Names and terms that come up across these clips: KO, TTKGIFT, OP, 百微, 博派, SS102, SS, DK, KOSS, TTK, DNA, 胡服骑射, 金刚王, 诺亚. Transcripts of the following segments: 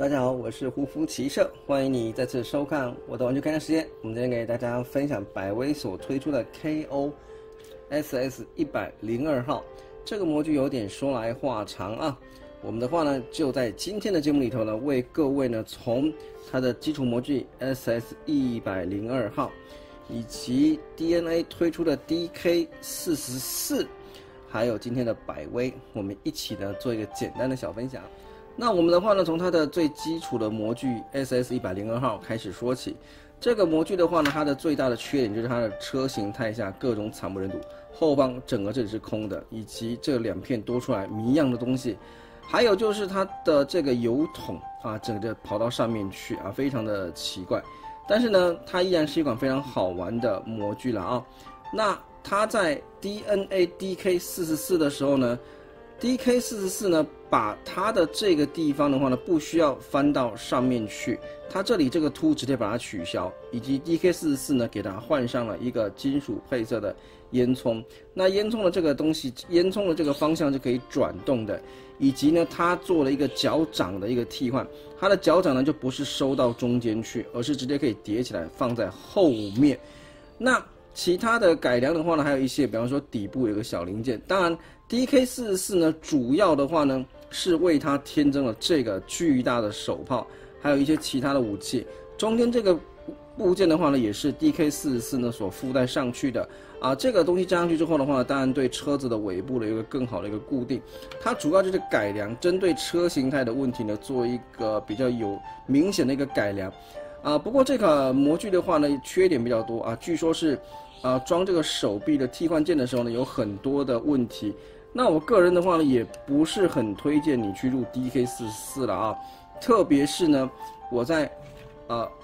大家好，我是胡服骑射，欢迎你再次收看我的玩具开箱时间。我们今天给大家分享百威所推出的 KOSS 102号这个模具，有点说来话长啊。我们的话呢，就在今天的节目里头呢，为各位呢从它的基础模具 SS 102号，以及 DNA 推出的 DK 44。 还有今天的百威，我们一起呢做一个简单的小分享。那我们的话呢，从它的最基础的模具 SS 102号开始说起。这个模具的话呢，它的最大的缺点就是它的车型太下，各种惨不忍睹。后方整个这里是空的，以及这两片多出来谜样的东西。还有就是它的这个油桶啊，整个跑到上面去啊，非常的奇怪。但是呢，它依然是一款非常好玩的模具了啊。那 它在 DNA DK 44的时候呢 ，DK 44呢，把它的这个地方的话呢，不需要翻到上面去，它这里这个凸直接把它取消，以及 DK 44呢，给它换上了一个金属配色的烟囱。那烟囱的这个东西，烟囱的这个方向是可以转动的，以及呢，它做了一个脚掌的一个替换，它的脚掌呢就不是收到中间去，而是直接可以叠起来放在后面。那 其他的改良的话呢，还有一些，比方说底部有个小零件。当然 ，DK 44呢，主要的话呢是为它添增了这个巨大的手炮，还有一些其他的武器。中间这个部件的话呢，也是 DK 44呢所附带上去的啊。这个东西加上去之后的话呢，当然对车子的尾部的一个更好的一个固定。它主要就是改良，针对车形态的问题呢，做一个比较有明显的一个改良。 啊，不过这个模具的话呢，缺点比较多啊。据说是，装这个手臂的替换件的时候呢，有很多的问题。那我个人的话呢，也不是很推荐你去入 DK 44了啊。特别是呢，我在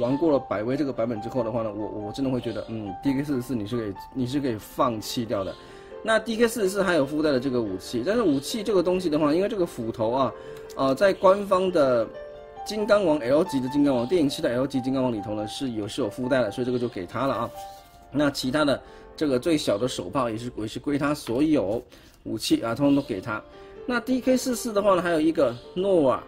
玩过了百威这个版本之后的话呢，我真的会觉得，DK 44你是可以放弃掉的。那 DK 44还有附带的这个武器，但是武器这个东西的话，因为这个斧头啊，在官方的 金刚王 L 级的金刚王，电影系的 L 级金刚王里头呢是有附带的，所以这个就给他了啊。那其他的这个最小的手炮也是归他所有，武器啊通通都给他。那 DK 44的话呢，还有一个诺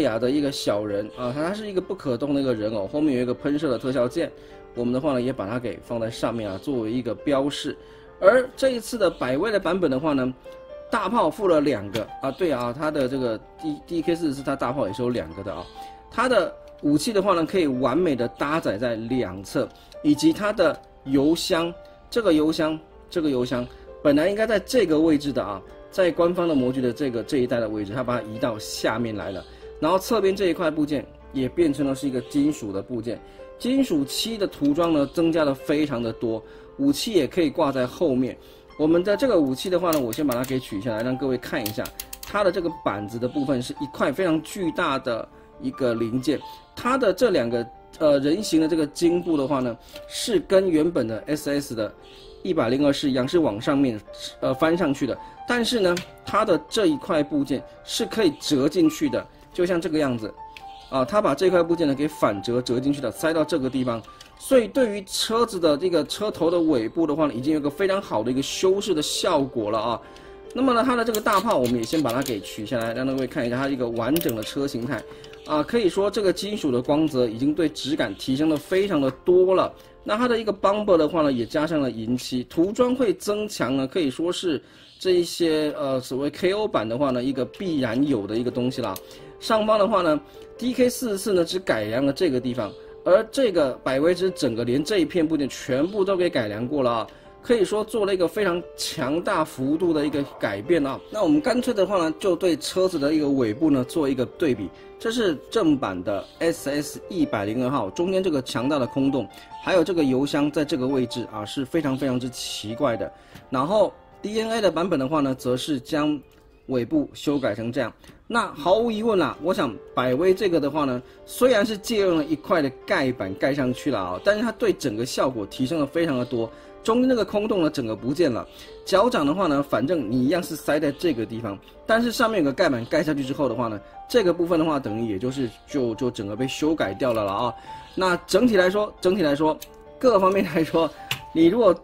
亚的一个小人啊，他是一个不可动的一个人偶，后面有一个喷射的特效键，我们的话呢也把它给放在上面啊，作为一个标示。而这一次的百威的版本的话呢， 大炮附了两个啊，对啊，它的这个 DK44它大炮也是有两个的啊。它的武器的话呢，可以完美的搭载在两侧，以及它的油箱，这个油箱本来应该在这个位置的啊，在官方的模具的这一带的位置，它把它移到下面来了。然后侧边这一块部件也变成了是一个金属的部件，金属漆的涂装呢增加了非常的多，武器也可以挂在后面。 我们的这个武器的话呢，我先把它给取下来，让各位看一下它的这个板子的部分是一块非常巨大的一个零件。它的这两个人形的这个茎部的话呢，是跟原本的 SS 的102是一样，是往上面翻上去的。但是呢，它的这一块部件是可以折进去的，就像这个样子啊。它把这块部件呢给反折进去的，塞到这个地方。 所以对于车子的这个车头的尾部的话呢，已经有一个非常好的一个修饰的效果了啊。那么呢，它的这个大炮我们也先把它给取下来，让各位看一下它一个完整的车形态啊。可以说这个金属的光泽已经对质感提升的非常的多了。那它的一个 bumper 的话呢，也加上了银漆，涂装会增强呢，可以说是这一些所谓 KO 版的话呢，一个必然有的一个东西啦。上方的话呢 ，DK 44呢只改良了这个地方。 而这个百威之整个连这一片部件全部都给改良过了啊，可以说做了一个非常强大幅度的一个改变啊。那我们干脆的话呢，就对车子的一个尾部呢做一个对比，这是正版的 SS 102号，中间这个强大的空洞，还有这个油箱在这个位置啊是非常非常之奇怪的。然后 DNA 的版本的话呢，则是将 尾部修改成这样，那毫无疑问啦，我想百威这个的话呢，虽然是借用了一块的盖板盖上去了啊，但是它对整个效果提升了非常的多。中间那个空洞呢，整个不见了。脚掌的话呢，反正你一样是塞在这个地方，但是上面有个盖板盖下去之后的话呢，这个部分的话，等于也就整个被修改掉了啦啊。那整体来说，各方面来说，你如果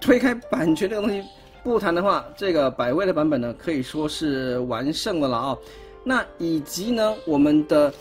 推开版权这个东西 不谈的话，这个百威的版本呢，可以说是完胜的了啊。那以及呢，我们的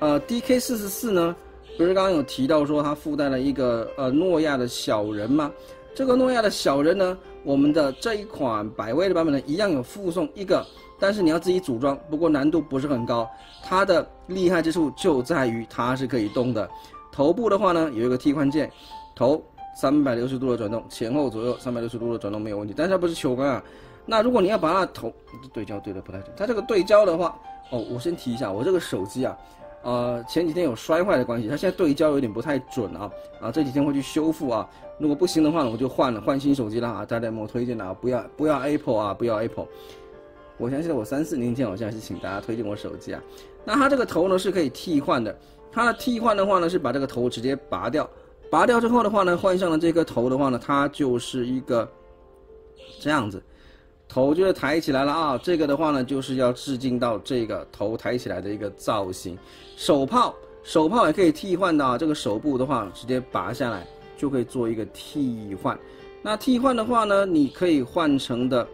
DK44 呢，不是刚刚有提到说它附带了一个诺亚的小人吗？这个诺亚的小人呢，我们的这一款百威的版本呢，一样有附送一个，但是你要自己组装，不过难度不是很高。它的厉害之处就在于它是可以动的。头部的话呢，有一个替换键，头360度的转动，前后左右360度的转动没有问题。但是它不是球杆啊。那如果你要把它头对焦，对的不太准。它这个对焦的话，哦，我先提一下，我这个手机啊。前几天有摔坏的关系，它现在对焦有点不太准啊，这几天会去修复啊。如果不行的话呢，我就换新手机啦啊。大家有没有推荐的啊？不要 Apple 啊，不要 Apple。我相信我3、4年前好像是请大家推荐我手机啊。那它这个头呢是可以替换的，它的替换的话呢是把这个头直接拔掉，拔掉之后的话呢，换上了这个头的话呢，它就是一个这样子。头就是抬起来了啊，这个的话呢，就是要致敬到这个头抬起来的一个造型。手炮也可以替换的啊，这个手部的话直接拔下来就可以做一个替换。那替换的话呢，你可以换成的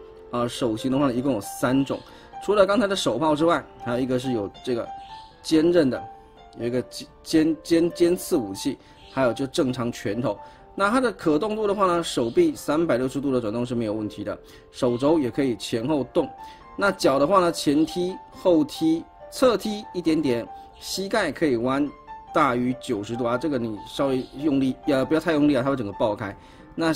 手型的话呢，一共有3种，除了刚才的手炮之外，还有一个是有这个尖刃的，有一个尖刺武器，还有就正常拳头。那它的可动度的话呢，手臂360度的转动是没有问题的，手肘也可以前后动。那脚的话呢，前踢、后踢、侧踢一点点，膝盖可以弯大于90度啊，这个你稍微用力，不要太用力啊，它会整个爆开。那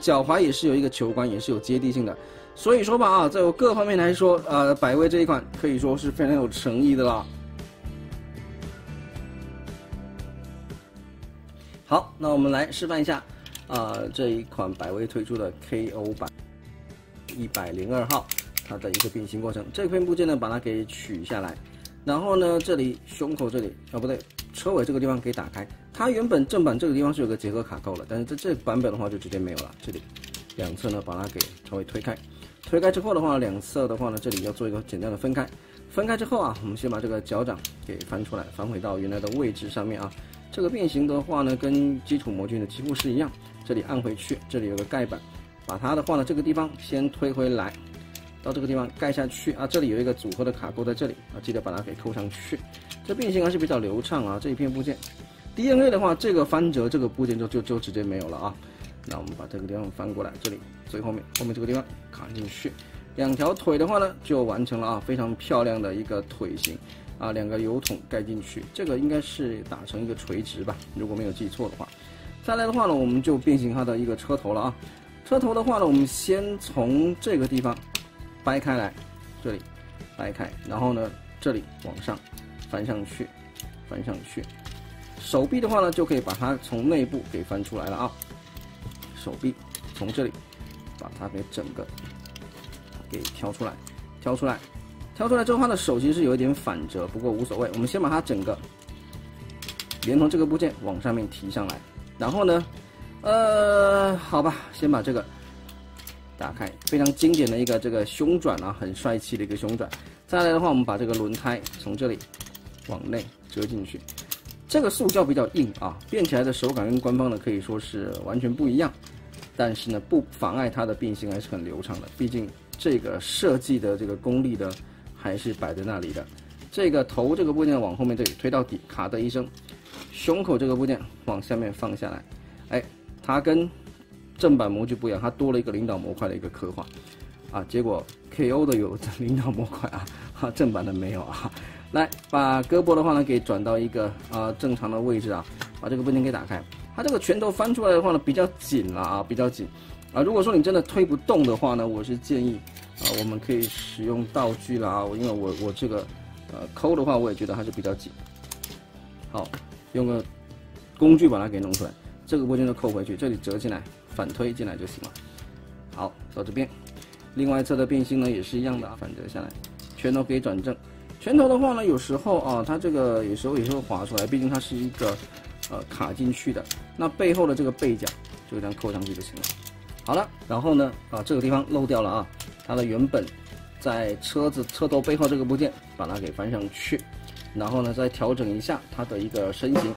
脚踝也是有一个球杆，也是有接地性的。所以说吧啊，在我各方面来说，百威这一款可以说是非常有诚意的啦。好，那我们来示范一下，这一款百威推出的 KO 版102号，它的一个变形过程。这片部件呢，把它给取下来，然后呢，这里胸口这里，不对，车尾这个地方给打开。它原本正版这个地方是有个结合卡扣的，但是在这个版本的话就直接没有了。这里两侧呢，把它给稍微推开，推开之后的话，两侧的话呢，这里要做一个简单的分开。分开之后啊，我们先把这个脚掌给翻出来，翻回到原来的位置上面啊。这个变形的话呢，跟基础模具呢几乎是一样。这里按回去，这里有个盖板，把它的话呢，这个地方先推回来，到这个地方盖下去啊。这里有一个组合的卡扣在这里啊，记得把它给扣上去。这变形还是比较流畅啊，这一片部件。DNA 的话，这个翻折这个部件就直接没有了啊。那我们把这个地方翻过来，这里最后面这个地方卡进去。两条腿的话呢，就完成了啊，非常漂亮的一个腿型。啊，两个油桶盖进去，这个应该是打成一个垂直吧，如果没有记错的话。再来的话呢，我们就变形它的一个车头了啊。车头的话呢，我们先从这个地方掰开来，这里掰开，然后呢，这里往上翻上去。手臂的话呢，就可以把它从内部给翻出来了啊。手臂从这里把它给整个给挑出来。挑出来之后，它的手其实有一点反折，不过无所谓。我们先把它整个连同这个部件往上面提上来，然后呢，好吧，先把这个打开，非常经典的一个这个胸转啊，很帅气的一个胸转。再来的话，我们把这个轮胎从这里往内折进去。这个塑胶比较硬啊，变起来的手感跟官方的可以说是完全不一样，但是呢，不妨碍它的变形还是很流畅的，毕竟这个设计的这个功力的。还是摆在那里的，这个头这个部件往后面这里推到底，卡的一声，胸口这个部件往下面放下来，哎，它跟正版模具不一样，它多了一个领导模块的一个刻画，啊，结果 KO 的有领导模块啊，正版的没有啊。来，把胳膊的话呢给转到一个正常的位置啊，把这个部件给打开，它这个拳头翻出来的话呢比较紧了啊，比较紧啊，如果说你真的推不动的话呢，我是建议。我们可以使用道具啦啊，因为我这个抠的话，我也觉得还是比较紧。好，用个工具把它给弄出来，这个部件就扣回去，这里折进来，反推进来就行了。好，到这边，另外一侧的变形呢也是一样的啊，反折下来，拳头可以转正。拳头的话呢，有时候啊，它这个有时候滑出来，毕竟它是一个卡进去的。那背后的这个背角就这样扣上去就行了。好了，然后呢啊，这个地方漏掉了啊。它的原本在车头背后这个部件，把它给翻上去，然后呢再调整一下它的一个身形。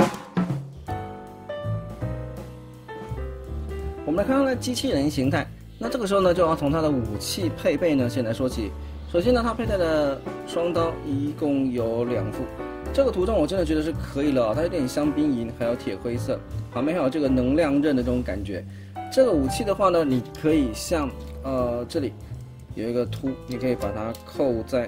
我们来看看它的机器人形态。那这个时候呢，就要从它的武器配备呢先来说起。首先呢，它佩戴的双刀一共有2副，这个图中我真的觉得是可以了啊，它有点香槟银，还有铁灰色，旁边还有这个能量刃的这种感觉。这个武器的话呢，你可以像这里有一个凸，你可以把它扣在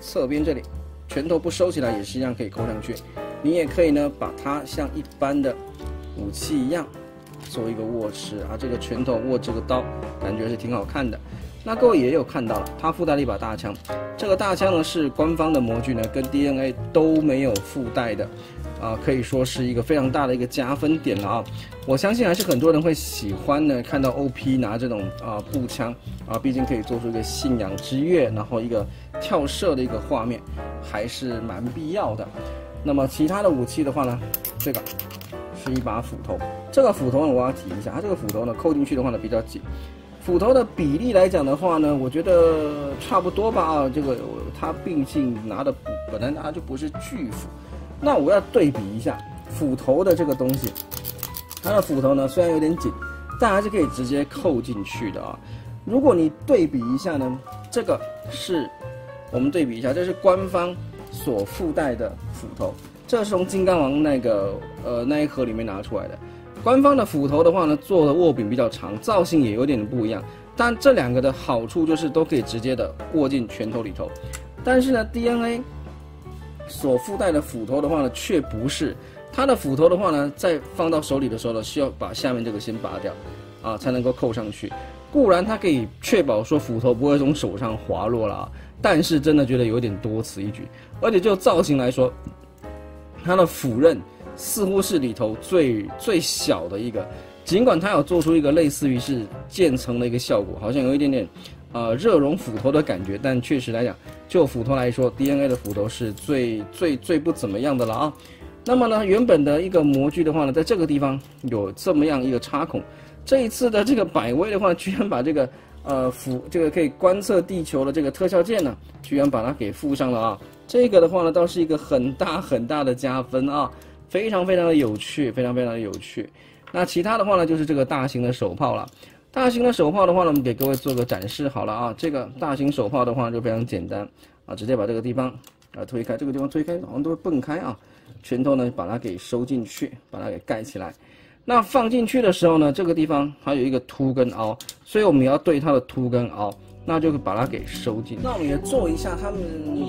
侧边这里，拳头不收起来也是一样可以扣上去。你也可以呢，把它像一般的武器一样做一个握持啊，这个拳头握这个刀，感觉是挺好看的。 那各位也有看到了，它附带了一把大枪，这个大枪呢是官方的模具呢，跟 DNA 都没有附带的，可以说是一个非常大的一个加分点了啊！我相信还是很多人会喜欢呢，看到 OP 拿这种步枪啊，毕竟可以做出一个信仰之跃，然后一个跳射的一个画面，还是蛮必要的。那么其他的武器的话呢，这个是一把斧头，这个斧头呢我要提一下，它这个斧头呢扣进去的话呢比较紧。 斧头的比例来讲的话呢，我觉得差不多吧啊，这个它毕竟拿的本来拿就不是巨斧，那我要对比一下斧头的这个东西，它的斧头呢虽然有点紧，但还是可以直接扣进去的啊。如果你对比一下呢，这个是我们对比一下，这是官方所附带的斧头，这是从金刚王那一盒里面拿出来的。 官方的斧头的话呢，做的握柄比较长，造型也有点不一样。但这两个的好处就是都可以直接的握进拳头里头。但是呢 ，DNA 所附带的斧头的话呢，却不是。它的斧头的话呢，在放到手里的时候呢，需要把下面这个先拔掉，啊，才能够扣上去。固然它可以确保说斧头不会从手上滑落了啊，但是真的觉得有点多此一举。而且就造型来说，它的斧刃。 似乎是里头最小的一个，尽管它有做出一个类似于是渐层的一个效果，好像有一点点，热熔斧头的感觉，但确实来讲，就斧头来说 ，DNA 的斧头是最不怎么样的了啊。那么呢，原本的一个模具的话呢，在这个地方有这么样一个插孔，这一次的这个百威的话，居然把这个这个可以观测地球的这个特效键呢，居然把它给附上了啊。这个的话呢，倒是一个很大的加分啊。 非常的有趣，非常的有趣。那其他的话呢，就是这个大型的手炮了。大型的手炮的话呢，我们给各位做个展示好了啊。这个大型手炮的话就非常简单啊，直接把这个地方推开，这个地方推开好像都会蹦开啊。拳头呢把它给收进去，把它给盖起来。那放进去的时候呢，这个地方还有一个凸跟凹，所以我们要对它的凸跟凹。 那就把它给收进。那我们也做一下他们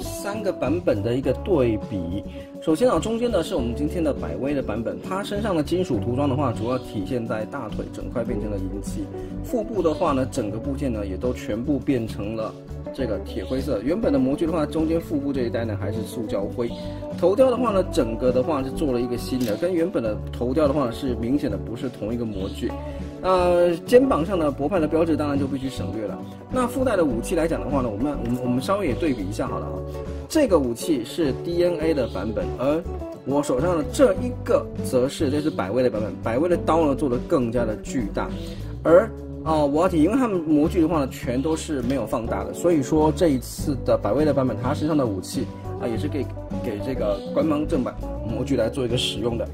三个版本的一个对比。首先啊，中间的是我们今天的百威的版本，它身上的金属涂装的话，主要体现在大腿整块变成了银漆，腹部的话呢，整个部件呢也都全部变成了这个铁灰色。原本的模具的话，中间腹部这一带呢还是塑胶灰，头雕的话呢，整个的话是做了一个新的，跟原本的头雕的话是明显的不是同一个模具。 肩膀上的博派的标志当然就必须省略了。那附带的武器来讲的话呢，我们稍微也对比一下好了啊。这个武器是 DNA 的版本，而我手上的这一个则是这是百威的版本。百威的刀呢做得更加的巨大，而我要提，因为他们模具的话呢全都是没有放大的，所以说这一次的百威的版本，它身上的武器啊也是给这个官方正版模具来做一个使用的。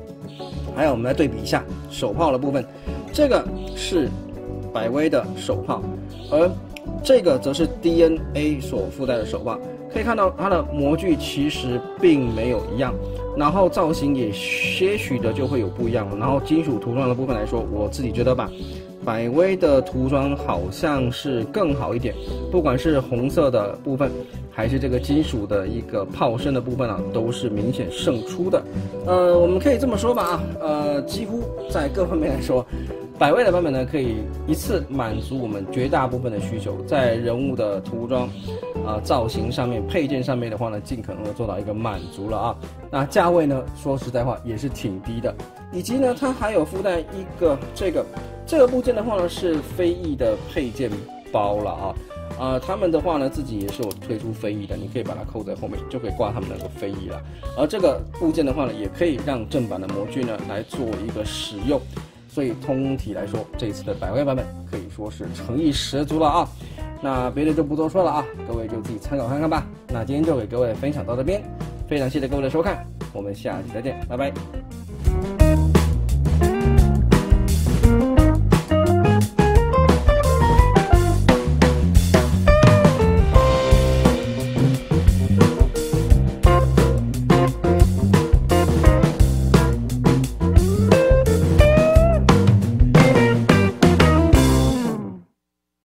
还有我们来对比一下手炮的部分。 这个是百威的手炮，而这个则是 DNA 所附带的手炮。可以看到它的模具其实并没有一样，然后造型也些许的就会有不一样。然后金属涂装的部分来说，我自己觉得吧，百威的涂装好像是更好一点，不管是红色的部分。 还是这个金属的一个炮身的部分啊，都是明显胜出的。我们可以这么说吧啊，几乎在各方面来说，百威的版本呢可以一次满足我们绝大部分的需求，在人物的涂装、造型上面、配件上面的话呢，尽可能的做到一个满足了啊。那价位呢，说实在话也是挺低的，以及呢它还有附带一个这个部件的话呢是飞翼的配件包了啊。 他们的话呢，自己也是有推出飞翼的，你可以把它扣在后面，就可以挂他们那个飞翼了。而这个部件的话呢，也可以让正版的模具呢来做一个使用。所以通体来说，这次的百威版本可以说是诚意十足了啊。那别的就不多说了啊，各位就自己参考看看吧。那今天就给各位分享到这边，非常谢谢各位的收看，我们下期再见，拜拜。